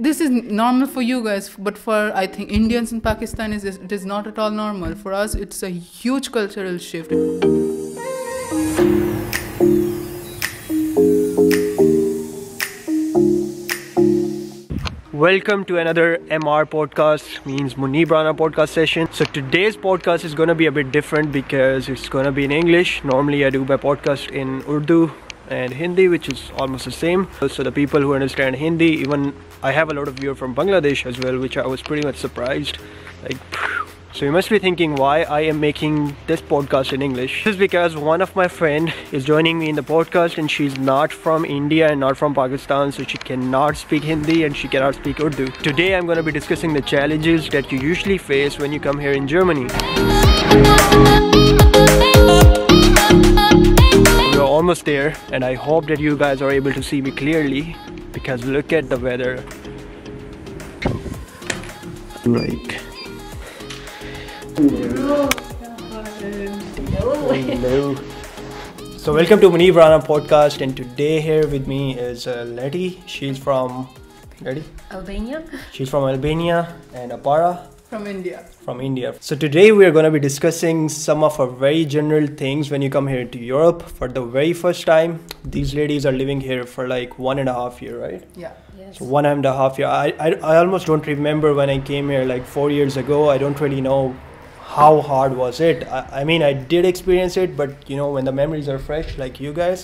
This is normal for you guys, but for, I think, Indians and Pakistanis, it is not at all normal. For us, it's a huge cultural shift. Welcome to another MR podcast, means Muneeb Rana podcast session. So today's podcast is going to be a bit different because it's going to be in English. Normally I do my podcast in Urdu and Hindi, which is almost the same. So the people who understand Hindi, even I have a lot of viewers from Bangladesh as well, which I was pretty much surprised. Like, so you must be thinking why I am making this podcast in English. This is because one of my friend is joining me in the podcast and she's not from India and not from Pakistan, so she cannot speak Hindi and she cannot speak Urdu. Today I'm going to be discussing the challenges that you usually face when you come here in Germany. We're almost there and I hope that you guys are able to see me clearly because look at the weather. Right. Hello. Hello. So welcome to Muneeb Rana podcast, and today here with me is Leti. She's from Leti? Albania. She's from Albania, and Apara from India. From India. So today we are going to be discussing some of our very general things when you come here to Europe for the very first time. These ladies are living here for like 1.5 years, right? Yeah. So 1.5 years. I almost don't remember when I came here like 4 years ago. I don't really know. How hard was it? I mean, I did experience it, but you know, when the memories are fresh, like you guys,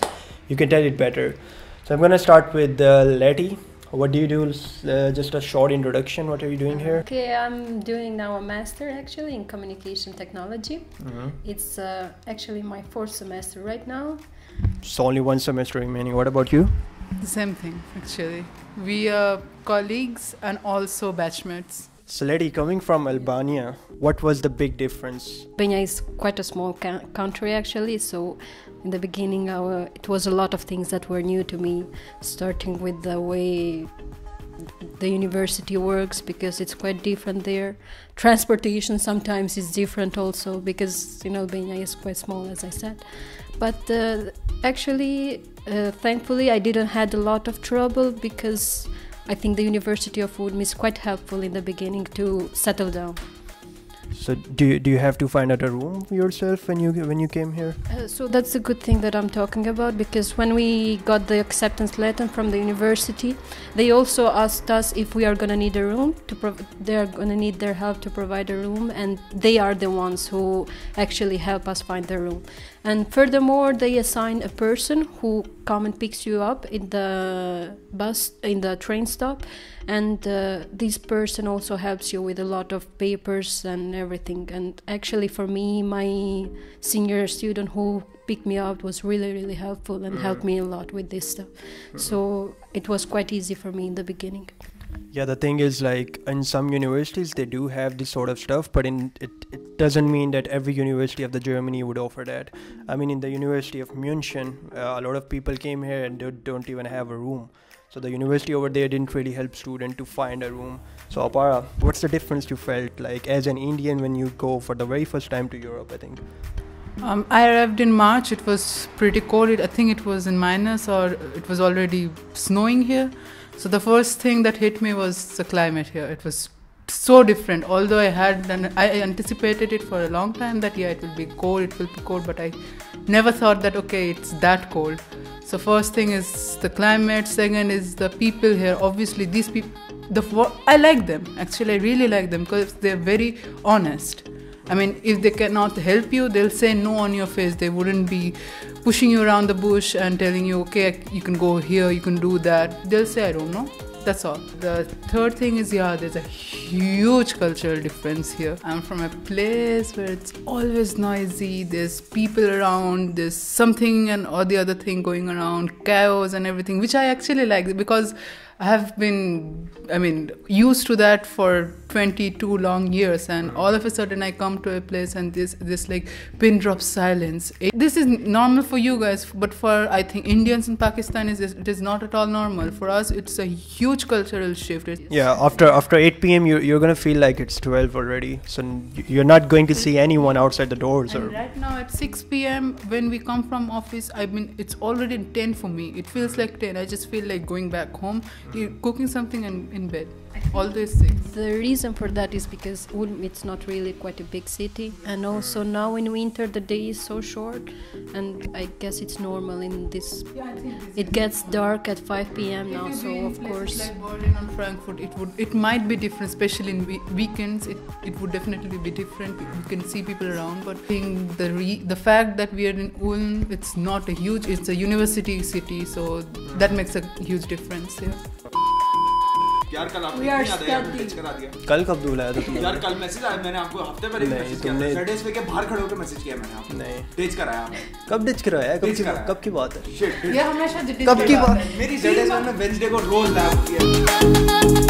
you can tell it better. So I'm going to start with Leti. What do you do? Just a short introduction. What are you doing here? Okay, I'm doing now a master actually in communication technology. Mm-hmm. It's actually my fourth semester right now. It's only one semester remaining. What about you? The same thing actually. We are colleagues and also batchmates. So Leti, coming from Albania, what was the big difference? Albania is quite a small country actually, so in the beginning it was a lot of things that were new to me, starting with the way the university works because it's quite different there. Transportation sometimes is different also because, you know, Albania is quite small as I said. But actually, thankfully I didn't had a lot of trouble because I think the University of Ulm is quite helpful in the beginning to settle down. So do you have to find out a room yourself when you came here? So that's a good thing that I'm talking about, because when we got the acceptance letter from the university, they also asked us if we are going to need a room. They are going to need their help to provide a room, and they are the ones who actually help us find the room. And furthermore, they assign a person who comes and picks you up in the bus, in the train stop, and this person also helps you with a lot of papers and everything. And actually for me, my senior student who picked me up was really helpful and helped me a lot with this stuff. So it was quite easy for me in the beginning. Yeah, the thing is, like, in some universities they do have this sort of stuff, but it doesn't mean that every university of the Germany would offer that. I mean, in the University of München, a lot of people came here and don't even have a room. So the university over there didn't really help students to find a room. So Apara, what's the difference you felt like as an Indian when you go for the very first time to Europe, I think? I arrived in March. It was pretty cold. I think it was in minus, or it was already snowing here. So the first thing that hit me was the climate here. It was so different, although I anticipated it for a long time that yeah, it will be cold, but I never thought that okay, it's that cold. So first thing is the climate, second is the people here. Obviously these people, I like them, actually I really like them because they're very honest. I mean, if they cannot help you, they'll say no on your face. They wouldn't be pushing you around the bush and telling you, okay, you can go here, you can do that. They'll say, I don't know. That's all. The third thing is, yeah, there's a huge cultural difference here. I'm from a place where it's always noisy. There's people around, there's something and or the other thing going around, chaos and everything, which I actually like because I have been, I mean, used to that for 22 long years, and all of a sudden I come to a place and this like pin drop silence. This is normal for you guys, but for I think Indians and Pakistanis it is not at all normal. For us it's a huge cultural shift. Yeah, after 8 p.m. you're gonna feel like it's 12 already, so you're not going to see anyone outside the doors. And right now at 6 p.m. when we come from office, I mean it's already 10 for me. It feels like 10. I just feel like going back home, cooking something and in bed. All these things. The reason for that is because Ulm, it's not really quite a big city, and also now in winter the day is so short, and I guess it's normal in this. Yeah, I think it gets dark at 5 p.m. now, so of course. Like Berlin and Frankfurt, it might be different, especially in weekends. It would definitely be different. You can see people around, but being the fact that we are in Ulm, it's not a huge. It's a university city, so that makes a huge difference. Yeah. यार कल आपने message करा दिया। कल कब दूला आया था? यार कल मैसेज आया, मैंने आपको हफ्ते पहले मैसेज किया। सैटरडे पे के बाहर खड़े होकर मैसेज किया मैंने आपको। नहीं। डेज कराया आपने। कब डेज कराया? कब की बात है? शिट। ये हमेशा डेज। कब की बात? मेरी सैटरडे पे मैंने वेडनेसडे को रोज लाया किया।